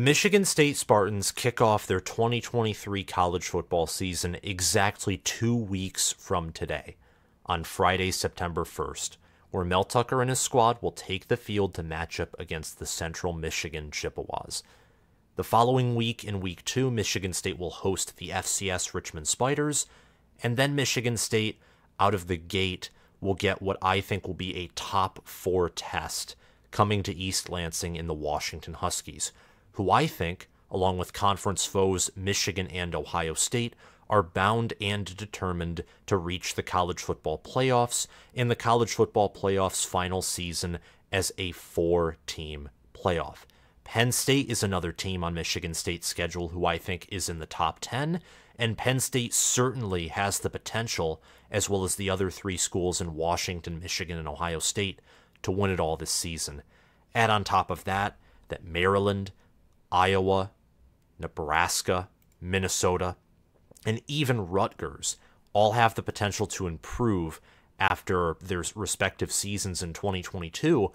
The Michigan State Spartans kick off their 2023 college football season exactly 2 weeks from today, on Friday, September 1st, where Mel Tucker and his squad will take the field to match up against the Central Michigan Chippewas. The following week, in Week 2, Michigan State will host the FCS Richmond Spiders, and then Michigan State, out of the gate, will get what I think will be a top-4 test coming to East Lansing in the Washington Huskies, who I think, along with conference foes Michigan and Ohio State, are bound and determined to reach the college football playoffs and the college football playoffs final season as a 4-team playoff. Penn State is another team on Michigan State's schedule who I think is in the top 10, and Penn State certainly has the potential, as well as the other 3 schools in Washington, Michigan, and Ohio State, to win it all this season. Add on top of that Maryland, Iowa, Nebraska, Minnesota, and even Rutgers all have the potential to improve after their respective seasons in 2022,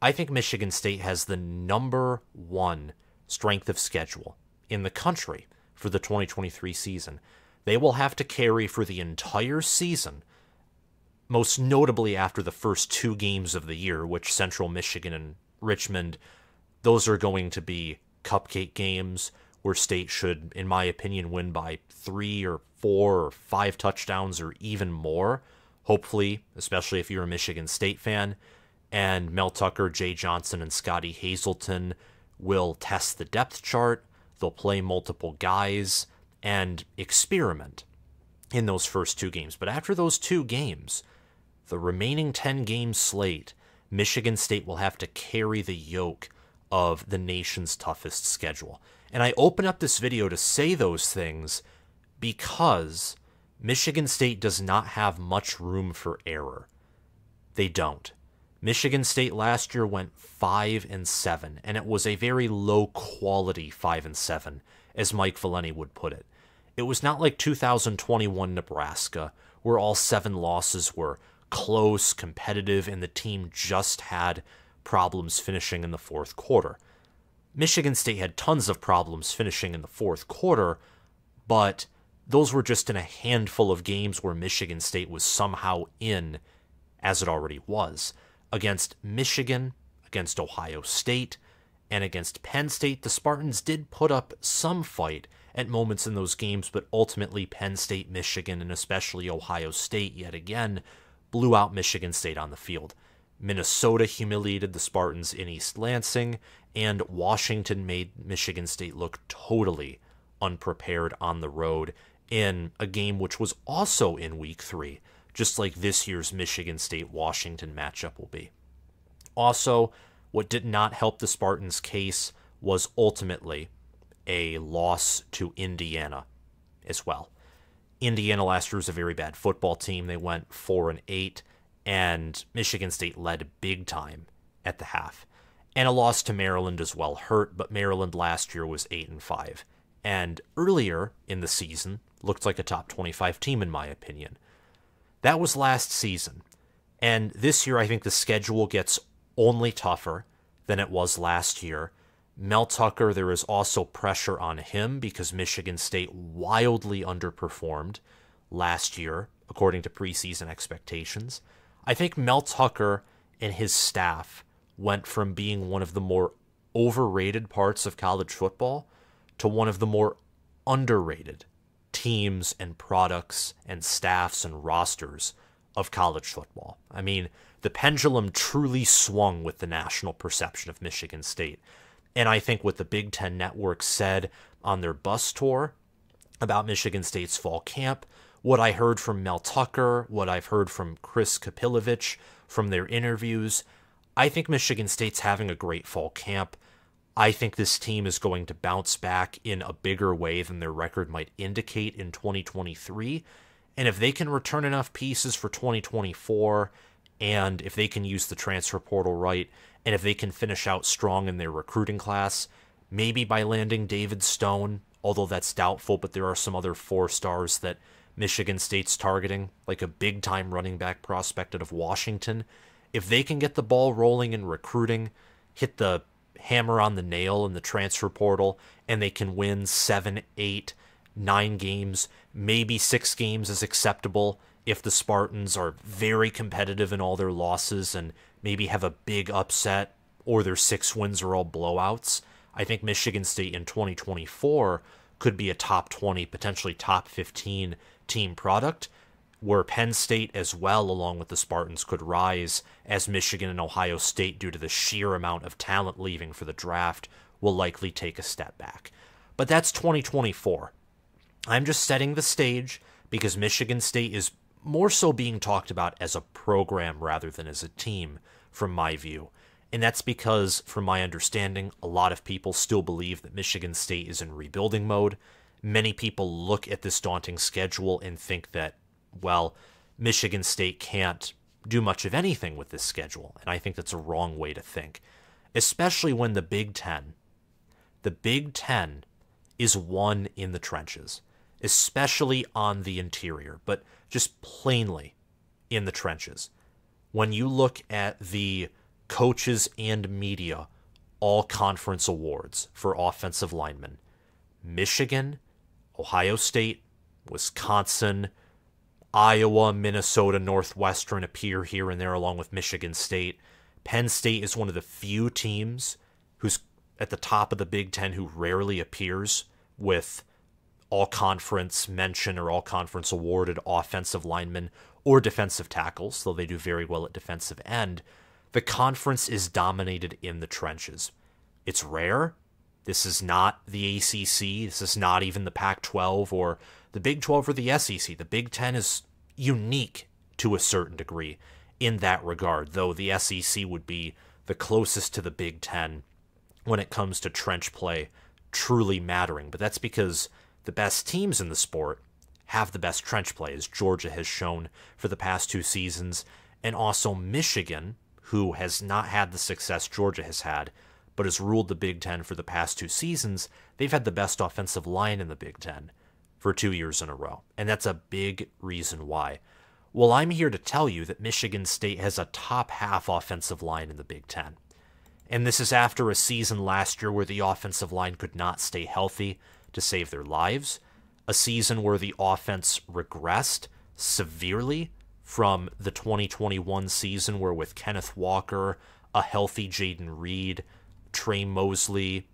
I think Michigan State has the #1 strength of schedule in the country for the 2023 season. They will have to carry for the entire season, most notably after the first 2 games of the year, which Central Michigan and Richmond, those are going to be cupcake games where State should, in my opinion, win by 3 or 4 or 5 touchdowns or even more, hopefully, especially if you're a Michigan State fan. And Mel Tucker, Jay Johnson, and Scottie Hazelton will test the depth chart. They'll play multiple guys and experiment in those first 2 games. But after those 2 games, the remaining 10-game slate, Michigan State will have to carry the yoke of the nation's toughest schedule. And I open up this video to say those things because Michigan State does not have much room for error. They don't. Michigan State last year went 5-7, and it was a very low-quality 5-7, as Mike Valenti would put it. It was not like 2021 Nebraska, where all 7 losses were close, competitive, and the team just had problems finishing in the 4th quarter. Michigan State had tons of problems finishing in the 4th quarter, but those were just in a handful of games where Michigan State was somehow in, as it already was, against Michigan, against Ohio State, and against Penn State. The Spartans did put up some fight at moments in those games, but ultimately Penn State, Michigan, and especially Ohio State yet again blew out Michigan State on the field. Minnesota humiliated the Spartans in East Lansing, and Washington made Michigan State look totally unprepared on the road in a game which was also in Week 3, just like this year's Michigan State-Washington matchup will be. Also, what did not help the Spartans' case was ultimately a loss to Indiana as well. Indiana last year was a very bad football team. They went 4-8, and Michigan State led big time at the half. And a loss to Maryland as well hurt, but Maryland last year was 8-5. And earlier in the season, looked like a top 25 team in my opinion. That was last season. And this year, I think the schedule gets only tougher than it was last year. Mel Tucker, there is also pressure on him because Michigan State wildly underperformed last year, according to preseason expectations. I think Mel Tucker and his staff went from being one of the more overrated parts of college football to one of the more underrated teams and products and staffs and rosters of college football. I mean, the pendulum truly swung with the national perception of Michigan State. And I think what the Big Ten Network said on their bus tour about Michigan State's fall camp, what I heard from Mel Tucker, what I've heard from Chris Kapilovic from their interviews, I think Michigan State's having a great fall camp. I think this team is going to bounce back in a bigger way than their record might indicate in 2023. And if they can return enough pieces for 2024, and if they can use the transfer portal right, and if they can finish out strong in their recruiting class, maybe by landing David Stone, although that's doubtful, but there are some other 4-stars that Michigan State's targeting, like a big-time running back prospect out of Washington. If they can get the ball rolling in recruiting, hit the hammer on the nail in the transfer portal and they can win 7, 8, 9 games, maybe 6 games is acceptable if the Spartans are very competitive in all their losses and maybe have a big upset or their 6 wins are all blowouts. I think Michigan State in 2024 could be a top 20, potentially top 15 team product, where Penn State as well, along with the Spartans, could rise as Michigan and Ohio State, due to the sheer amount of talent leaving for the draft, will likely take a step back. But that's 2024. I'm just setting the stage because Michigan State is more so being talked about as a program rather than as a team, from my view. And that's because, from my understanding, a lot of people still believe that Michigan State is in rebuilding mode. Many people look at this daunting schedule and think that, well, Michigan State can't do much of anything with this schedule, and I think that's a wrong way to think, especially when the Big Ten is one in the trenches, especially on the interior, but just plainly in the trenches. When you look at the coaches and media all-conference awards for offensive linemen, Michigan, Ohio State, Wisconsin, Iowa, Minnesota, Northwestern appear here and there along with Michigan State. Penn State is one of the few teams who's at the top of the Big Ten who rarely appears with all-conference mention or all-conference awarded offensive linemen or defensive tackles, though they do very well at defensive end. The conference is dominated in the trenches. It's rare. This is not the ACC. This is not even the Pac-12 or the Big 12 or the SEC. The Big Ten is unique to a certain degree in that regard, though the SEC would be the closest to the Big Ten when it comes to trench play truly mattering. But that's because the best teams in the sport have the best trench play, as Georgia has shown for the past 2 seasons, and also Michigan, who has not had the success Georgia has had, but has ruled the Big Ten for the past 2 seasons. They've had the best offensive line in the Big Ten for 2 years in a row, and that's a big reason why. Well, I'm here to tell you that Michigan State has a top half offensive line in the Big Ten, and this is after a season last year where the offensive line could not stay healthy to save their lives, a season where the offense regressed severely from the 2021 season, where with Kenneth Walker, a healthy Jayden Reed, Tre Mosley,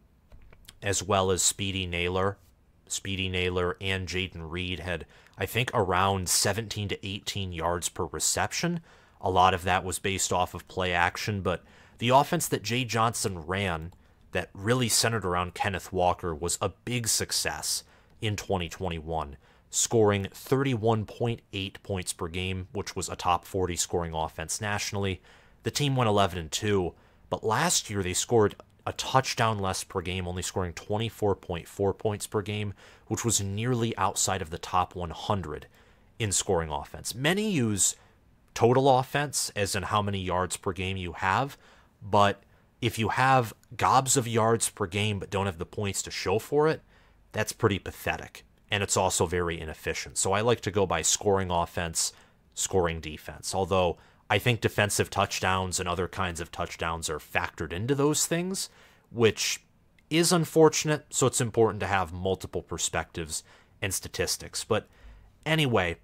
as well as Speedy Naylor. Speedy Naylor and Jayden Reed had, I think, around 17 to 18 yards per reception. A lot of that was based off of play action, but the offense that Jay Johnson ran that really centered around Kenneth Walker was a big success in 2021, scoring 31.8 points per game, which was a top 40 scoring offense nationally. The team went 11-2. But last year, they scored a touchdown less per game, only scoring 24.4 points per game, which was nearly outside of the top 100 in scoring offense. Many use total offense, as in how many yards per game you have. But if you have gobs of yards per game but don't have the points to show for it, that's pretty pathetic. And it's also very inefficient. So I like to go by scoring offense, scoring defense, although I think defensive touchdowns and other kinds of touchdowns are factored into those things, which is unfortunate, so it's important to have multiple perspectives and statistics. But anyway,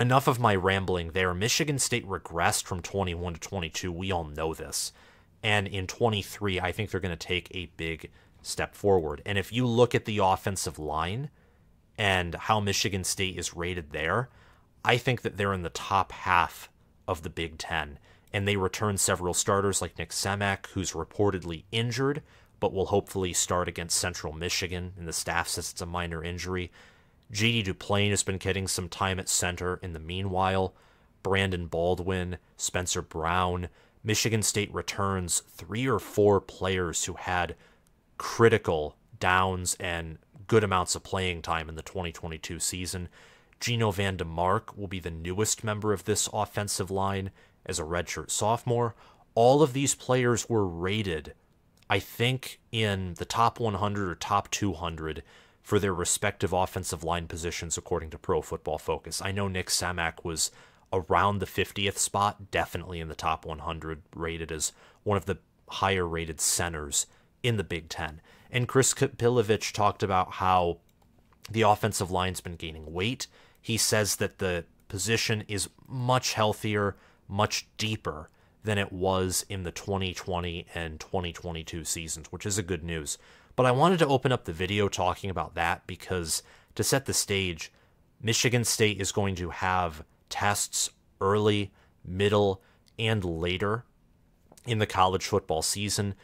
enough of my rambling there. Michigan State regressed from 21 to 22. We all know this. And in 23, I think they're going to take a big step forward. And if you look at the offensive line and how Michigan State is rated there, I think that they're in the top half of the Big Ten, and they return several starters like Nick Semak, who's reportedly injured, but will hopefully start against Central Michigan, and the staff says it's a minor injury. JD Duplain has been getting some time at center in the meanwhile. Brandon Baldwin, Spencer Brown. Michigan State returns 3 or 4 players who had critical downs and good amounts of playing time in the 2022 season. Gino Van DeMark will be the newest member of this offensive line as a redshirt sophomore. All of these players were rated, I think, in the top 100 or top 200 for their respective offensive line positions, according to Pro Football Focus. I know Nick Semak was around the 50th spot, definitely in the top 100, rated as one of the higher rated centers in the Big Ten. And Chris Kapilovic talked about how the offensive line's been gaining weight. He says that the position is much healthier, much deeper than it was in the 2020 and 2022 seasons, which is a good news. But I wanted to open up the video talking about that because, to set the stage, Michigan State is going to have tests early, middle, and later in the college football season.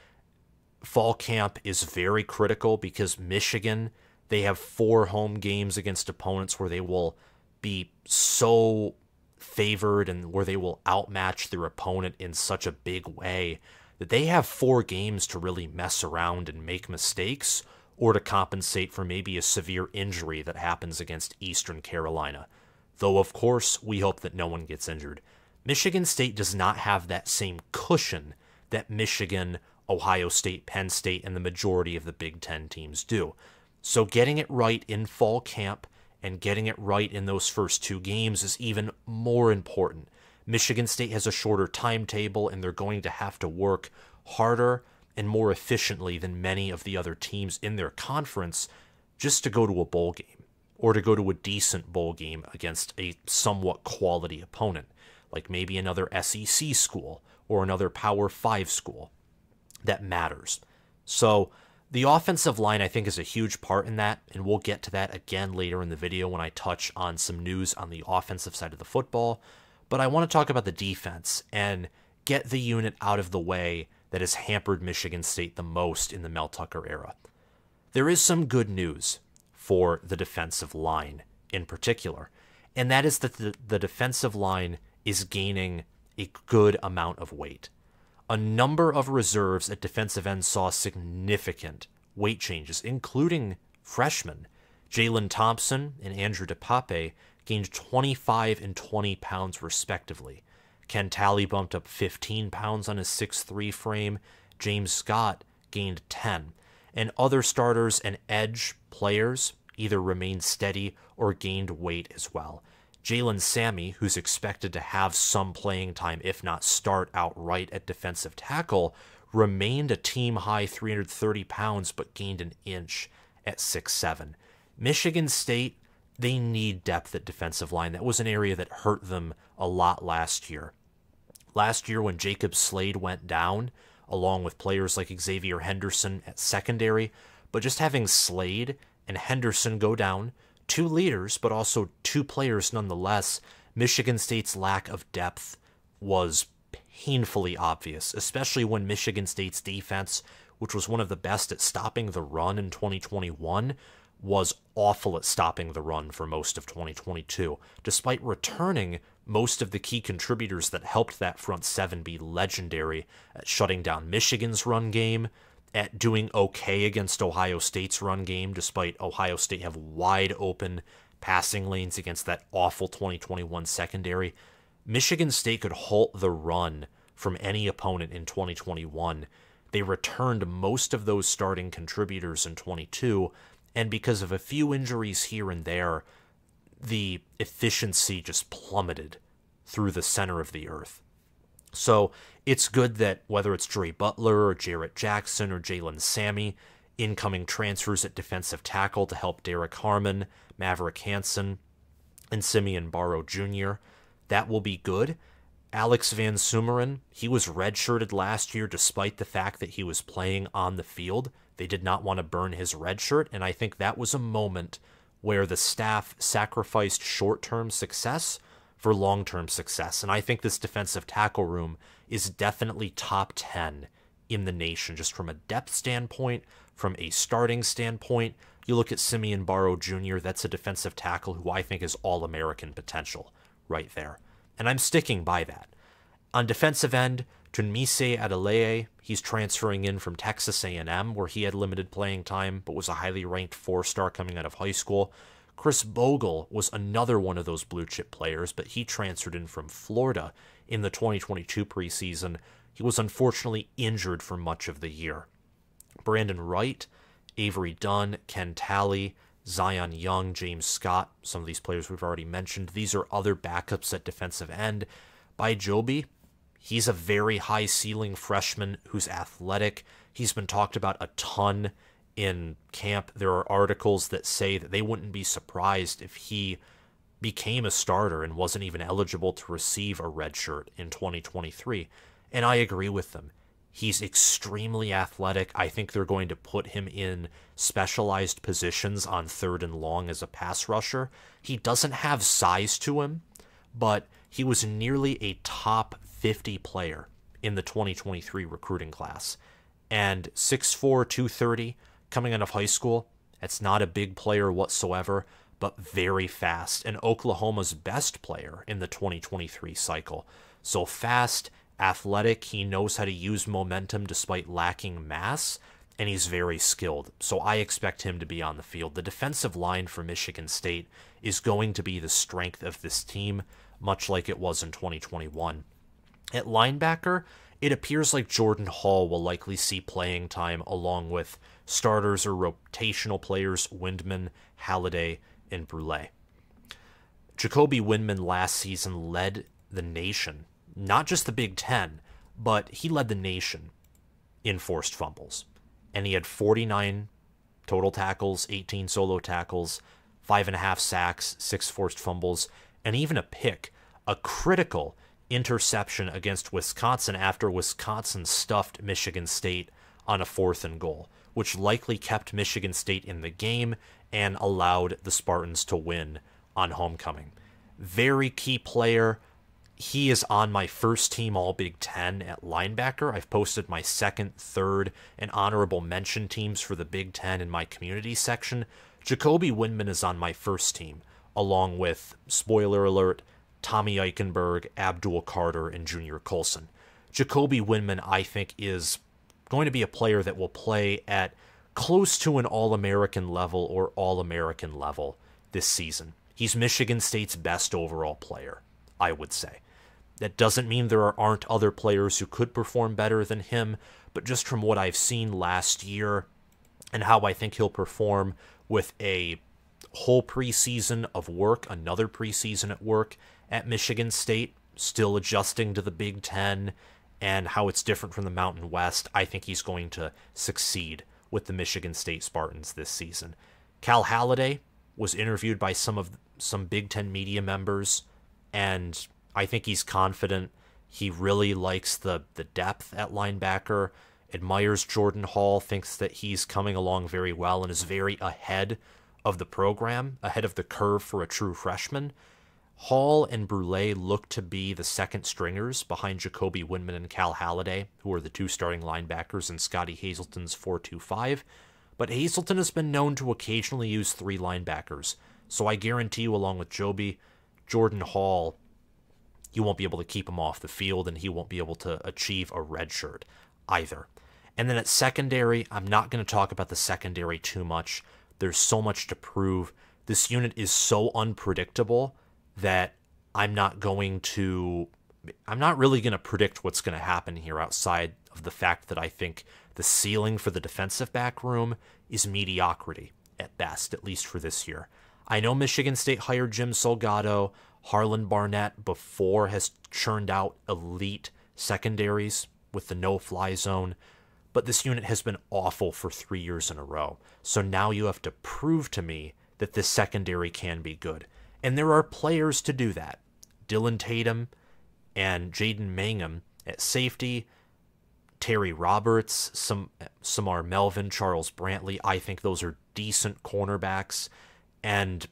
Fall camp is very critical because Michigan, they have 4 home games against opponents where they will be so favored and where they will outmatch their opponent in such a big way that they have 4 games to really mess around and make mistakes or to compensate for maybe a severe injury that happens against Eastern Carolina. Though, of course, we hope that no one gets injured. Michigan State does not have that same cushion that Michigan, Ohio State, Penn State, and the majority of the Big Ten teams do. So getting it right in fall camp and getting it right in those first 2 games is even more important. Michigan State has a shorter timetable, and they're going to have to work harder and more efficiently than many of the other teams in their conference just to go to a bowl game or to go to a decent bowl game against a somewhat quality opponent, like maybe another SEC school or another Power 5 school. That matters. So the offensive line, I think, is a huge part in that, and we'll get to that again later in the video when I touch on some news on the offensive side of the football. But I want to talk about the defense and get the unit out of the way that has hampered Michigan State the most in the Mel Tucker era. There is some good news for the defensive line in particular, and that is that the defensive line is gaining a good amount of weight. A number of reserves at defensive end saw significant weight changes, including freshmen. Jalen Thompson and Andrew DePape gained 25 and 20 pounds respectively. Ken Talley bumped up 15 pounds on his 6'3 frame. James Scott gained 10. And other starters and edge players either remained steady or gained weight as well. Jalen Sammy, who's expected to have some playing time, if not start outright at defensive tackle, remained a team-high 330 pounds but gained an inch at 6'7". Michigan State, they need depth at defensive line. That was an area that hurt them a lot last year. Last year when Jacob Slade went down, along with players like Xavier Henderson at secondary, but just having Slade and Henderson go down, 2 leaders, but also 2 players nonetheless, Michigan State's lack of depth was painfully obvious, especially when Michigan State's defense, which was one of the best at stopping the run in 2021, was awful at stopping the run for most of 2022, despite returning most of the key contributors that helped that front seven be legendary at shutting down Michigan's run game, at doing okay against Ohio State's run game, despite Ohio State have wide open passing lanes against that awful 2021 secondary. Michigan State could halt the run from any opponent in 2021. They returned most of those starting contributors in 22, and because of a few injuries here and there, the efficiency just plummeted through the center of the earth. So it's good that whether it's Dre Butler or Jarrett Jackson or Jalen Sammy, incoming transfers at defensive tackle to help Derrick Harmon, Maverick Hansen, and Simeon Barrow Jr., that will be good. Alex Van Sumeren, he was redshirted last year despite the fact that he was playing on the field. They did not want to burn his redshirt, and I think that was a moment where the staff sacrificed short-term success for long-term success. And I think this defensive tackle room is definitely top 10 in the nation, just from a depth standpoint, from a starting standpoint. You look at Simeon Barrow Jr., that's a defensive tackle who I think is All-American potential right there. And I'm sticking by that. On defensive end, Tunmise Adeleye, he's transferring in from Texas A&M, where he had limited playing time, but was a highly ranked 4-star coming out of high school. Chris Bogle was another one of those blue-chip players, but he transferred in from Florida in the 2022 preseason. He was unfortunately injured for much of the year. Brandon Wright, Avery Dunn, Ken Talley, Zion Young, James Scott, some of these players we've already mentioned. These are other backups at defensive end. Bai Jobe, He's a very high ceiling freshman who's athletic. He's been talked about a ton in camp. There are articles that say that they wouldn't be surprised if he became a starter and wasn't even eligible to receive a red shirt in 2023. And I agree with them. He's extremely athletic. I think they're going to put him in specialized positions on third and long as a pass rusher. He doesn't have size to him, but he was nearly a top 50 player in the 2023 recruiting class. And 6'4", 230, coming out of high school, that's not a big player whatsoever, but very fast, and Oklahoma's best player in the 2023 cycle. So fast, athletic, he knows how to use momentum despite lacking mass, and he's very skilled. So I expect him to be on the field. The defensive line for Michigan State is going to be the strength of this team, much like it was in 2021. At linebacker, it appears like Jordan Hall will likely see playing time along with starters or rotational players Windmon, Haladay, and Brule. Jacoby Windmon last season led the nation, not just the Big Ten, but he led the nation in forced fumbles. And he had 49 total tackles, 18 solo tackles, 5.5 sacks, 6 forced fumbles, and even a pick, a critical interception against Wisconsin after Wisconsin stuffed Michigan State on a 4th and goal, which likely kept Michigan State in the game and allowed the Spartans to win on homecoming. Very key player. He is on my first team All Big Ten at linebacker. I've posted my second, third, and honorable mention teams for the Big Ten in my community section. Jacoby Windmon is on my first team, along with, spoiler alert, Tommy Eichenberg, Abdul Carter, and Junior Colson. Jacoby Windmon, I think, is going to be a player that will play at close to an All-American level or All-American level this season. He's Michigan State's best overall player, I would say. That doesn't mean there aren't other players who could perform better than him, but just from what I've seen last year and how I think he'll perform with a whole preseason of work, another preseason at work at Michigan State, still adjusting to the Big Ten and how it's different from the Mountain West, I think he's going to succeed with the Michigan State Spartans this season. Cal Haladay was interviewed by some Big Ten media members, and I think he's confident. He really likes the depth at linebacker, admires Jordan Hall, thinks that he's coming along very well, and is very ahead of the program, ahead of the curve for a true freshman. Hall and Brule look to be the second stringers behind Jacoby Windmon and Cal Haladay, who are the two starting linebackers in Scottie Hazelton's 4-2-5. But Hazelton has been known to occasionally use 3 linebackers, so I guarantee you, along with Jordan Hall, you won't be able to keep him off the field, and he won't be able to achieve a red shirt either. And then at secondary, I'm not going to talk about the secondary too much. There's so much to prove. This unit is so unpredictable that I'm not really going to predict what's going to happen here outside of the fact that I think the ceiling for the defensive back room is mediocrity at best, at least for this year. I know Michigan State hired Jim Salgado. Harlan Barnett before has churned out elite secondaries with the no-fly zone, but this unit has been awful for 3 years in a row. So now you have to prove to me that this secondary can be good. And there are players to do that. Dylan Tatum and Jaden Mangum at safety, Terry Roberts, Samar Melvin, Charles Brantley. I think those are decent cornerbacks. And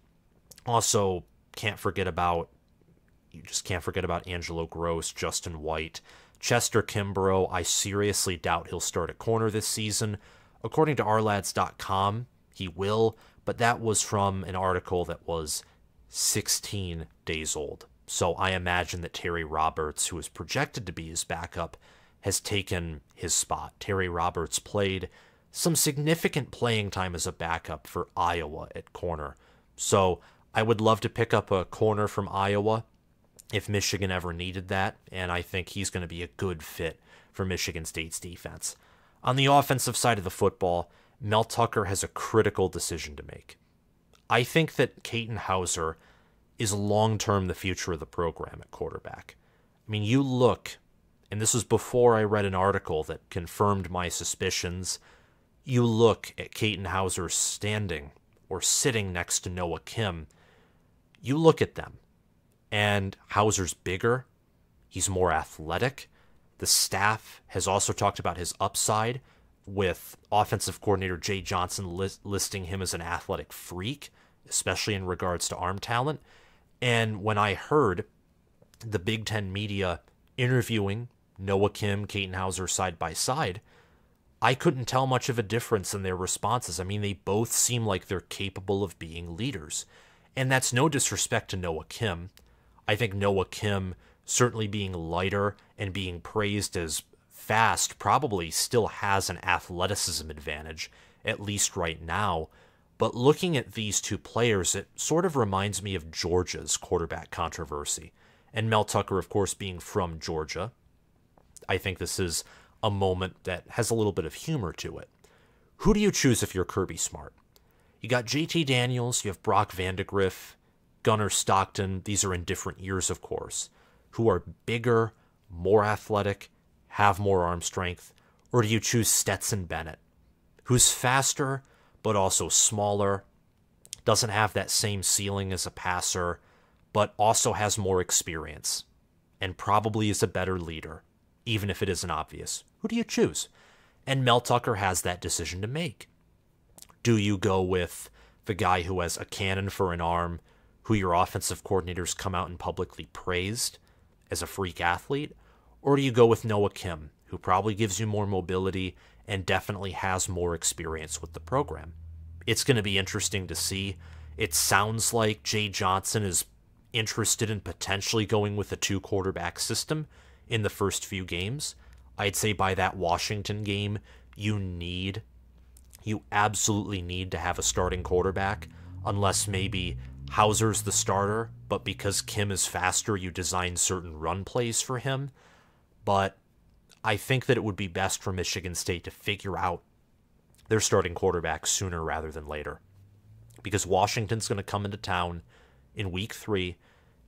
also you just can't forget about Angelo Gross, Justin White, Chester Kimbrough. I seriously doubt he'll start at corner this season. According to rlads.com, he will, but that was from an article that was 16 days old. So I imagine that Terry Roberts, who is projected to be his backup, has taken his spot. Terry Roberts played some significant playing time as a backup for Iowa at corner. So I would love to pick up a corner from Iowa if Michigan ever needed that, and I think he's going to be a good fit for Michigan State's defense. On the offensive side of the football, Mel Tucker has a critical decision to make. I think that Katin House is long-term the future of the program at quarterback. I mean, you look and this was before I read an article that confirmed my suspicions, you look at Katin House standing or sitting next to Noah Kim, you look at them, and Hauser's bigger, he's more athletic. The staff has also talked about his upside, with offensive coordinator Jay Johnson listing him as an athletic freak, especially in regards to arm talent. And when I heard the Big Ten media interviewing Noah Kim, Katin House side by side, I couldn't tell much of a difference in their responses. I mean, they both seem like they're capable of being leaders. And that's no disrespect to Noah Kim. I think Noah Kim, certainly being lighter and being praised as fast, probably still has an athleticism advantage, at least right now. But looking at these two players, it sort of reminds me of Georgia's quarterback controversy. And Mel Tucker, of course, being from Georgia, I think this is a moment that has a little bit of humor to it. Who do you choose if you're Kirby Smart? You got JT Daniels, you have Brock Vandegrift, Gunnar Stockton, these are in different years, of course, who are bigger, more athletic, have more arm strength, or do you choose Stetson Bennett, who's faster but also smaller, doesn't have that same ceiling as a passer, but also has more experience, and probably is a better leader, even if it isn't obvious? Who do you choose? And Mel Tucker has that decision to make. Do you go with the guy who has a cannon for an arm, who your offensive coordinators come out and publicly praised as a freak athlete? Or do you go with Noah Kim, who probably gives you more mobility and definitely has more experience with the program? It's going to be interesting to see. It sounds like Jay Johnson is interested in potentially going with a two-quarterback system in the first few games. I'd say by that Washington game, you absolutely need to have a starting quarterback, unless maybe Hauser's the starter, but because Kim is faster, you design certain run plays for him. But I think that it would be best for Michigan State to figure out their starting quarterback sooner rather than later, because Washington's going to come into town in week 3,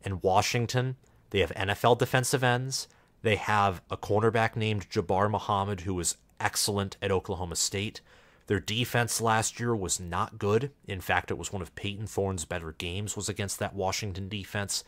and Washington, they have NFL defensive ends. They have a cornerback named Jabbar Muhammad, who was excellent at Oklahoma State. Their defense last year was not good. In fact, it was one of Peyton Thorne's better games was against that Washington defense.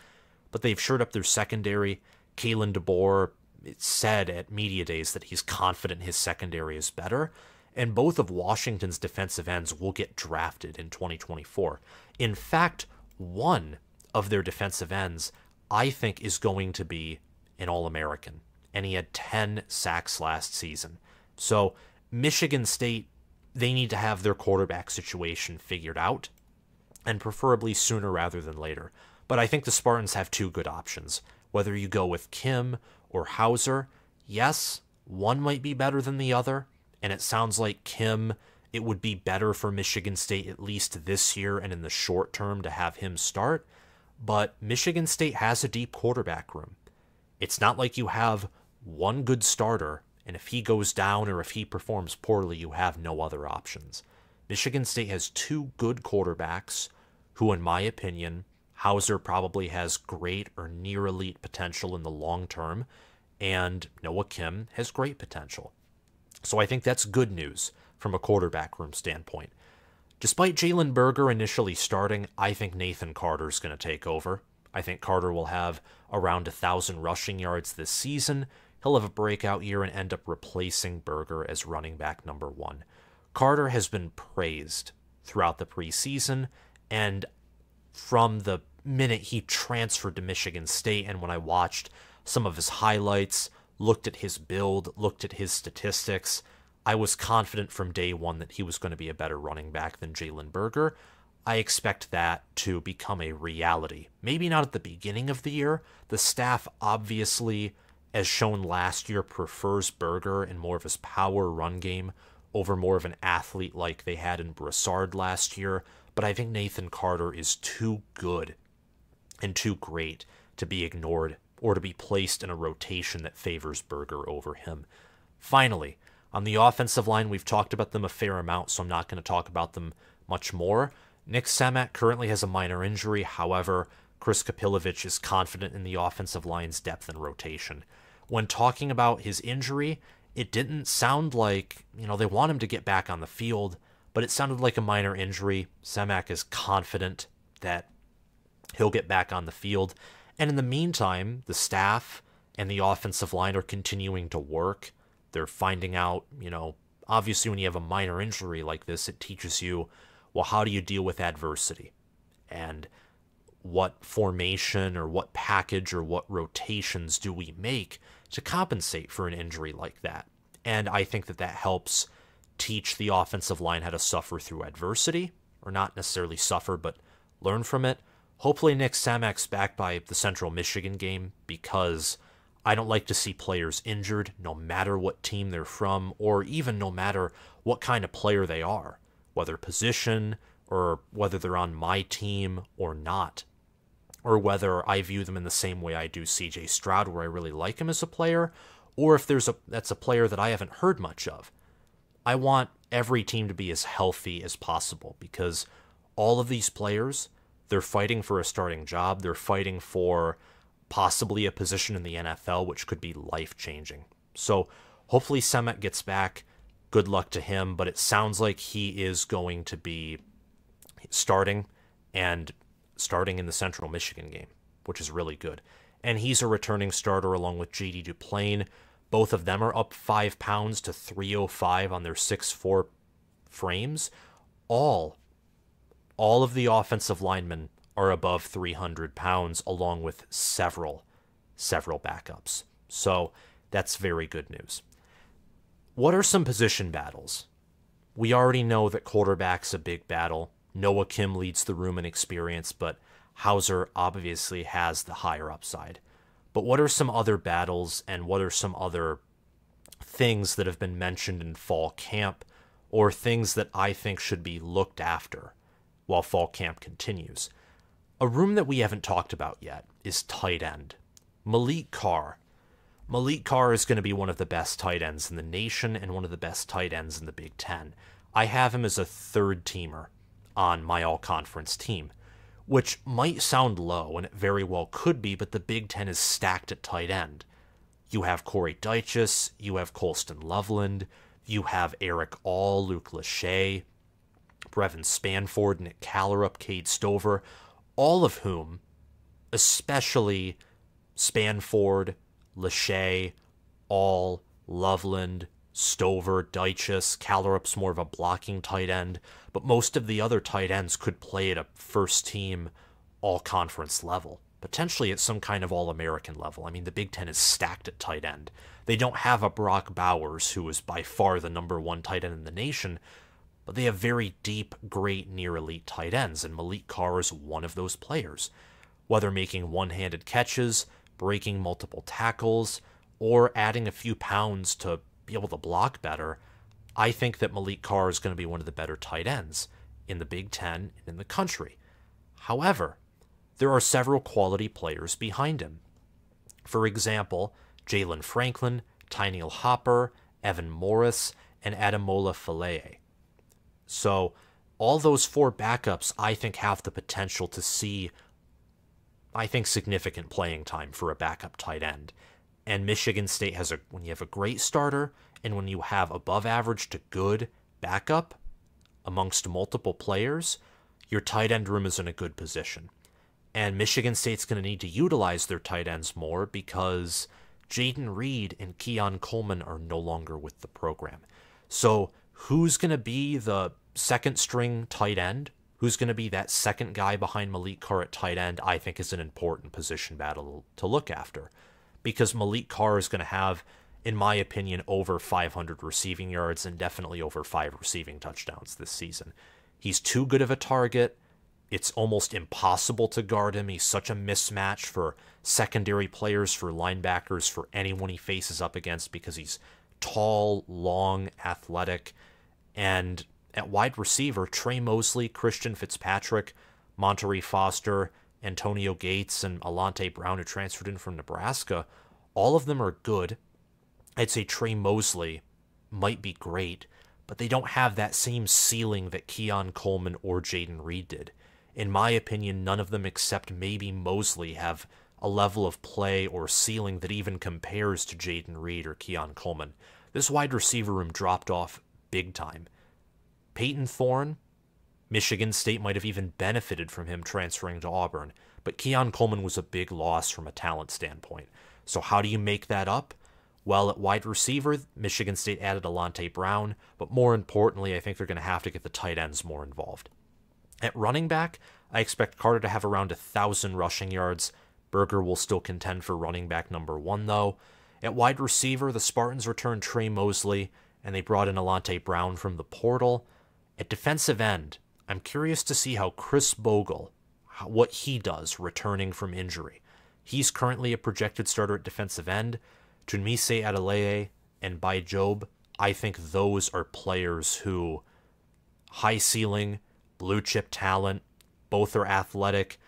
But they've shored up their secondary. Kalen DeBoer said at media days that he's confident his secondary is better. And both of Washington's defensive ends will get drafted in 2024. In fact, one of their defensive ends, I think, is going to be an All-American, and he had 10 sacks last season. So Michigan State, they need to have their quarterback situation figured out, and preferably sooner rather than later. But I think the Spartans have two good options. Whether you go with Kim or Hauser, yes, one might be better than the other, and it sounds like Kim, it would be better for Michigan State at least this year and in the short term to have him start. But Michigan State has a deep quarterback room. It's not like you have one good starter, and if he goes down or if he performs poorly, you have no other options. Michigan State has two good quarterbacks who, in my opinion, Hauser probably has great or near elite potential in the long term, and Noah Kim has great potential. So I think that's good news from a quarterback room standpoint. Despite Jalen Berger initially starting, I think Nathan Carter's going to take over. I think Carter will have around 1,000 rushing yards this season. He'll have a breakout year and end up replacing Berger as running back #1. Carter has been praised throughout the preseason, and from the minute he transferred to Michigan State, and when I watched some of his highlights, looked at his build, looked at his statistics, I was confident from day 1 that he was going to be a better running back than Jalen Berger. I expect that to become a reality. Maybe not at the beginning of the year. The staff obviously, as shown last year, prefers Berger and more of his power run game over more of an athlete like they had in Broussard last year. But I think Nathan Carter is too good and too great to be ignored or to be placed in a rotation that favors Berger over him. Finally, on the offensive line, we've talked about them a fair amount, so I'm not going to talk about them much more. Nick Samak currently has a minor injury. However, Chris Kapilovic is confident in the offensive line's depth and rotation. when talking about his injury, it didn't sound like, you know, they want him to get back on the field, but it sounded like a minor injury. Semak is confident that he'll get back on the field. And in the meantime, the staff and the offensive line are continuing to work. They're finding out, you know, obviously when you have a minor injury like this, it teaches you, well, how do you deal with adversity? And what formation or what package or what rotations do we make to compensate for an injury like that? And I think that that helps teach the offensive line how to suffer through adversity, or not necessarily suffer, but learn from it. Hopefully Nick Semak's back by the Central Michigan game, because I don't like to see players injured, no matter what team they're from, or even no matter what kind of player they are, whether position or whether they're on my team or not, or whether I view them in the same way I do CJ Stroud, where I really like him as a player, or if there's a player that I haven't heard much of. I want every team to be as healthy as possible, because all of these players, they're fighting for a starting job. They're fighting for possibly a position in the NFL, which could be life-changing. So hopefully Semak gets back. Good luck to him, but it sounds like he is going to be starting in the Central Michigan game, which is really good. And he's a returning starter along with JD Duplain. Both of them are up 5 pounds to 305 on their 6'4" frames. All of the offensive linemen are above 300 pounds, along with several backups. So that's very good news. What are some position battles? We already know that quarterback's a big battle. Noah Kim leads the room in experience, but Hauser obviously has the higher upside. But what are some other battles, and what are some other things that have been mentioned in fall camp, or things that I think should be looked after while fall camp continues? A room that we haven't talked about yet is tight end. Maliq Carr. Maliq Carr is going to be one of the best tight ends in the nation and one of the best tight ends in the Big Ten. I have him as a third-teamer on my all-conference team, which might sound low, and it very well could be, but the Big Ten is stacked at tight end. You have Corey Dyches, you have Colston Loveland, you have Eric All, Luke Lachey, Brevin Spanford, Nick Callerup, Cade Stover, all of whom, especially Spanford, Lachey, All, Loveland, Stover, Dyches, Callerup's more of a blocking tight end, but most of the other tight ends could play at a first-team all-conference level, potentially at some kind of all-American level. I mean, the Big Ten is stacked at tight end. They don't have a Brock Bowers, who is by far the number one tight end in the nation, but they have very deep, great, near-elite tight ends, and Maliq Carr is one of those players. Whether making one-handed catches, breaking multiple tackles, or adding a few pounds to be able to block better, I think that Maliq Carr is going to be one of the better tight ends in the Big Ten and in the country. However, there are several quality players behind him. For example, Jalen Franklin, Tyneil Hopper, Evan Morris, and Ademola Fale'e. So all those four backups, I think, have the potential to see, I think, significant playing time for a backup tight end. And Michigan State has when you have a great starter and when you have above average to good backup amongst multiple players, your tight end room is in a good position. And Michigan State's going to need to utilize their tight ends more, because Jayden Reed and Keon Coleman are no longer with the program. So who's going to be the second string tight end? Who's going to be that second guy behind Maliq Carr at tight end? I think is an important position battle to look after, because Maliq Carr is going to have, in my opinion, over 500 receiving yards and definitely over 5 receiving touchdowns this season. He's too good of a target. It's almost impossible to guard him. He's such a mismatch for secondary players, for linebackers, for anyone he faces up against, because he's tall, long, athletic. And at wide receiver, Tre Mosley, Christian Fitzpatrick, Monterey Foster, Antonio Gates, and Alante Brown, who transferred in from Nebraska, all of them are good. I'd say Tre Mosley might be great, but they don't have that same ceiling that Keon Coleman or Jayden Reed did. In my opinion, none of them except maybe Mosley have a level of play or ceiling that even compares to Jayden Reed or Keon Coleman. This wide receiver room dropped off big time. Peyton Thorne, Michigan State might have even benefited from him transferring to Auburn, but Keon Coleman was a big loss from a talent standpoint. So how do you make that up? Well, at wide receiver, Michigan State added Alante Brown, but more importantly, I think they're going to have to get the tight ends more involved. At running back, I expect Carter to have around 1,000 rushing yards. Berger will still contend for running back #1, though. At wide receiver, the Spartans returned Tre Mosley, and they brought in Alante Brown from the portal. At defensive end, I'm curious to see how Chris Bogle, what he does returning from injury. He's currently a projected starter at defensive end. Tunmise Adeleye and Bai Jobe, I think those are players who, high ceiling, blue-chip talent, both are athletic.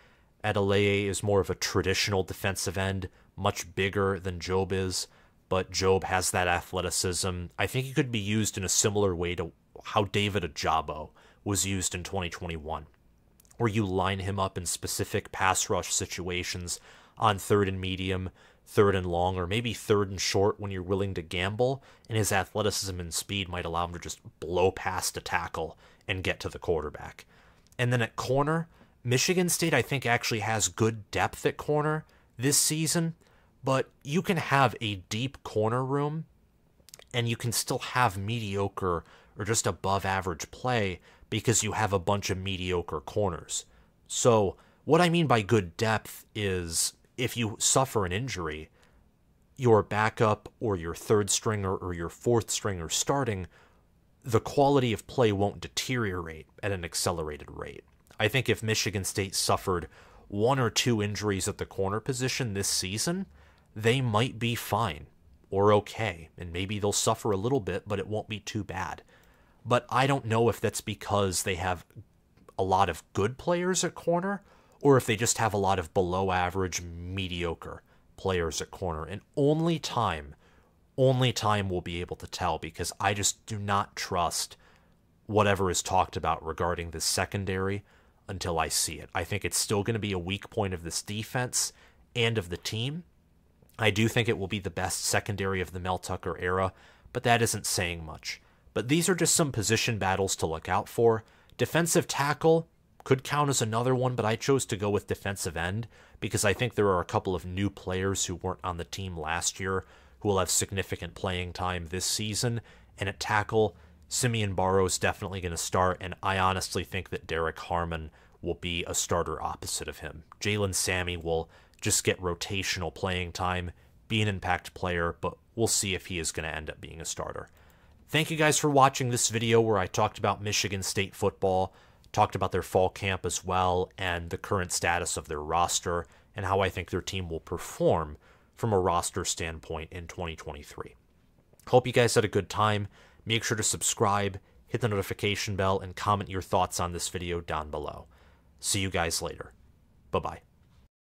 Adeleye is more of a traditional defensive end, much bigger than Jobe is, but Jobe has that athleticism. I think he could be used in a similar way to how David Ajabo was used in 2021, where you line him up in specific pass rush situations on 3rd and medium, 3rd and long, or maybe 3rd and short when you're willing to gamble, and his athleticism and speed might allow him to just blow past a tackle and get to the quarterback. And then at corner, Michigan State, I think, actually has good depth at corner this season, but you can have a deep corner room, and you can still have mediocre or just above average play because you have a bunch of mediocre corners. So what I mean by good depth is, if you suffer an injury, your backup or your 3rd stringer or your 4th stringer starting, the quality of play won't deteriorate at an accelerated rate. I think if Michigan State suffered 1 or 2 injuries at the corner position this season, they might be fine or okay, and maybe they'll suffer a little bit, but it won't be too bad. But I don't know if that's because they have a lot of good players at corner, or if they just have a lot of below-average, mediocre players at corner. And only time we'll be able to tell, because I just do not trust whatever is talked about regarding this secondary until I see it. I think it's still going to be a weak point of this defense and of the team. I do think it will be the best secondary of the Mel Tucker era, but that isn't saying much. But these are just some position battles to look out for. Defensive tackle could count as another one, but I chose to go with defensive end because I think there are a couple of new players who weren't on the team last year who will have significant playing time this season. And at tackle, Simeon Barrow is definitely going to start, and I honestly think that Derrick Harmon will be a starter opposite of him. Jalen Sammy will just get rotational playing time, be an impact player, but we'll see if he is going to end up being a starter. Thank you guys for watching this video where I talked about Michigan State football, talked about their fall camp as well, and the current status of their roster, and how I think their team will perform from a roster standpoint in 2023. Hope you guys had a good time. Make sure to subscribe, hit the notification bell, and comment your thoughts on this video down below. See you guys later. Bye-bye.